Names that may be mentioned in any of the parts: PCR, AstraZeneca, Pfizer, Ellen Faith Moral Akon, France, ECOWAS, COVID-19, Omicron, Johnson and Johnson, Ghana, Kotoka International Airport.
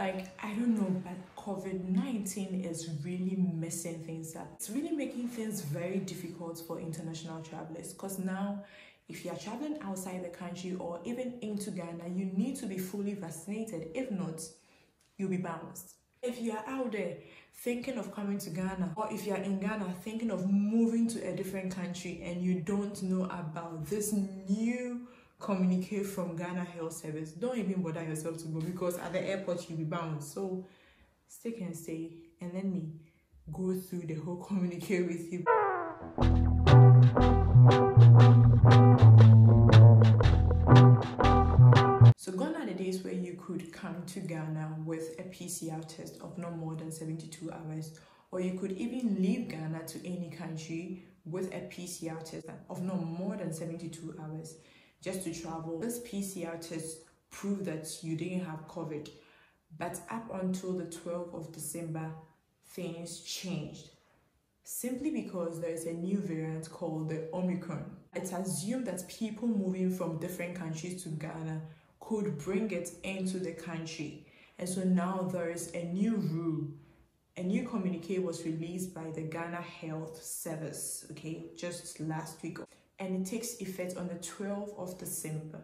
Like, I don't know, but COVID-19 is really messing things up. It's really making things very difficult for international travelers, because now if you are traveling outside the country or even into Ghana, you need to be fully vaccinated. If not, you'll be bounced. If you are out there thinking of coming to Ghana, or if you are in Ghana thinking of moving to a different country and you don't know about this new communique from Ghana Health Service, don't even bother yourself to go, because at the airport you'll be bounced. So stick and stay, and let me go through the whole communique with you. So gone are the days where you could come to Ghana with a PCR test of no more than 72 hours, or you could even leave Ghana to any country with a PCR test of no more than 72 hours just to travel. This PCR test proved that you didn't have COVID, but up until the 12th of December, things changed. Simply because there is a new variant called the Omicron. It's assumed that people moving from different countries to Ghana could bring it into the country. And so now there is a new rule. A new communique was released by the Ghana Health Service, okay, just last week. And it takes effect on the 12th of December.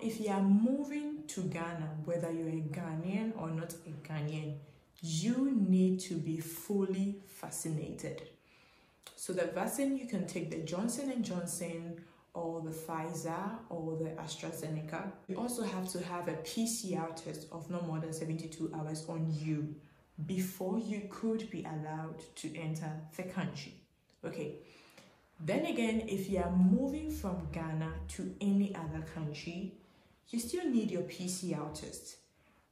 If you are moving to Ghana, whether you're a Ghanaian or not a Ghanaian, you need to be fully vaccinated. So the vaccine, you can take the Johnson and Johnson or the Pfizer or the AstraZeneca. You also have to have a PCR test of no more than 72 hours on you before you could be allowed to enter the country. Okay. Then again, if you are moving from Ghana to any other country, you still need your PCR test.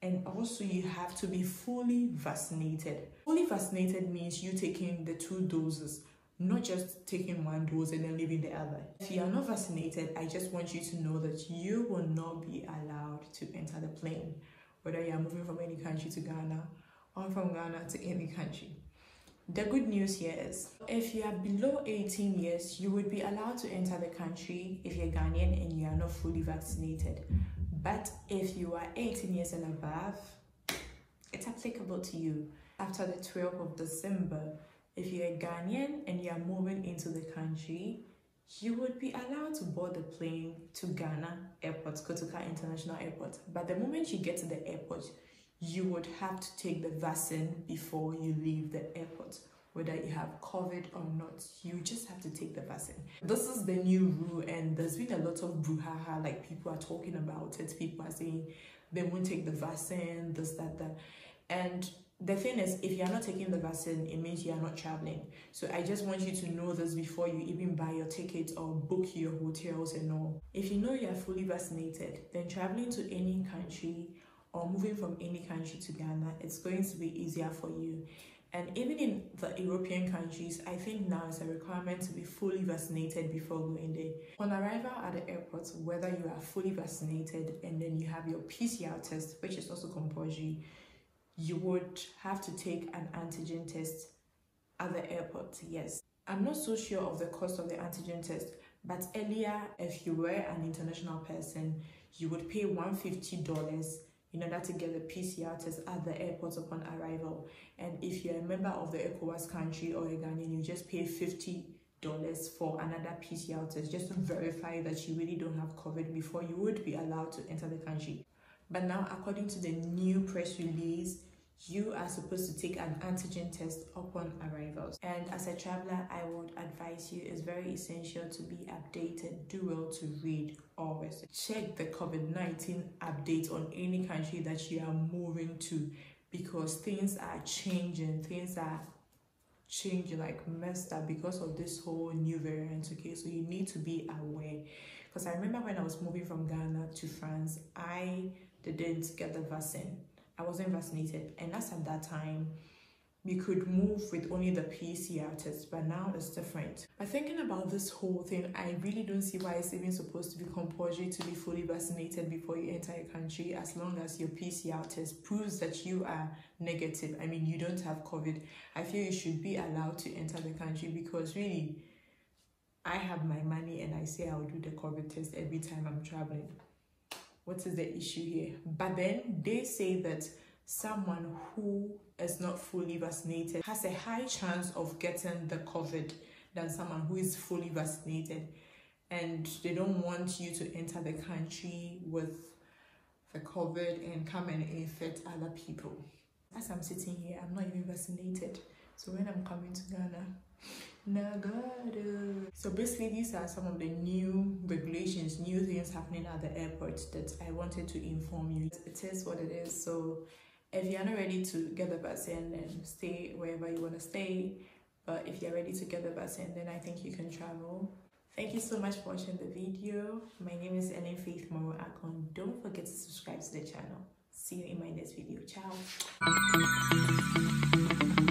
And also you have to be fully vaccinated. Fully vaccinated means you taking the two doses, not just taking one dose and then leaving the other. If you are not vaccinated, I just want you to know that you will not be allowed to enter the plane, whether you are moving from any country to Ghana or from Ghana to any country. The good news here is, if you are below 18 years, you would be allowed to enter the country if you're Ghanaian and you are not fully vaccinated. But if you are 18 years and above, it's applicable to you. After the 12th of December, if you're a Ghanaian and you are moving into the country, you would be allowed to board the plane to Ghana Airport, Kotoka International Airport. But the moment you get to the airport, you would have to take the vaccine before you leave the airport. Whether you have COVID or not, you just have to take the vaccine. This is the new rule, and there's been a lot of brouhaha, like people are talking about it, people are saying they won't take the vaccine, this, that, that. And the thing is, if you're not taking the vaccine, it means you're not traveling. So I just want you to know this before you even buy your tickets or book your hotels and all. If you know you're fully vaccinated, then traveling to any country or moving from any country to Ghana, it's going to be easier for you. And even in the European countries, I think now it's a requirement to be fully vaccinated before going there. On arrival at the airport, whether you are fully vaccinated and then you have your PCR test, which is also compulsory, you would have to take an antigen test at the airport, yes. I'm not so sure of the cost of the antigen test, but earlier, if you were an international person, you would pay $150 in order to get the PCR test at the airport upon arrival. And if you're a member of the ECOWAS country or a Ghanaian, you just pay $50 for another PCR test just to verify that you really don't have COVID before you would be allowed to enter the country. But now, according to the new press release, you are supposed to take an antigen test upon arrivals. And as a traveler, I would advise you, it's very essential to be updated. Do well to read always. Check the COVID-19 updates on any country that you are moving to, because things are changing. Things are changing, like messed up, because of this whole new variant, okay? So you need to be aware. Because I remember when I was moving from Ghana to France, I didn't get the vaccine. I wasn't vaccinated, and as at that time, we could move with only the PCR test, but now it's different. But thinking about this whole thing, I really don't see why it's even supposed to be compulsory to be fully vaccinated before you enter a country, as long as your PCR test proves that you are negative. I mean, you don't have COVID. I feel you should be allowed to enter the country, because really, I have my money and I say I'll do the COVID test every time I'm traveling. What is the issue here? But then they say that someone who is not fully vaccinated has a high chance of getting the COVID than someone who is fully vaccinated. And they don't want you to enter the country with the COVID and come and infect other people. As I'm sitting here, I'm not even vaccinated. So when I'm coming to Ghana, so basically these are some of the new regulations, new things happening at the airport that I wanted to inform you. It is what it is. So if you're not ready to get the vaccine, then stay wherever you want to stay. But if you're ready to get the vaccine, then I think you can travel. Thank you so much for watching the video. My name is Ellen Faith Moral Akon. Don't forget to subscribe to the channel. See you in my next video. Ciao.